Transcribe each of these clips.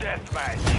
deathmatch.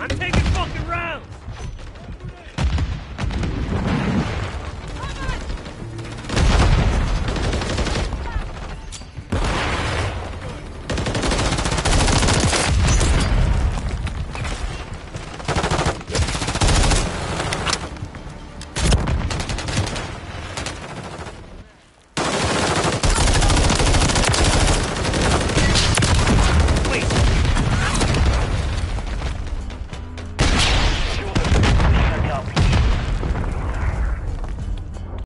I'm taking fucking rounds!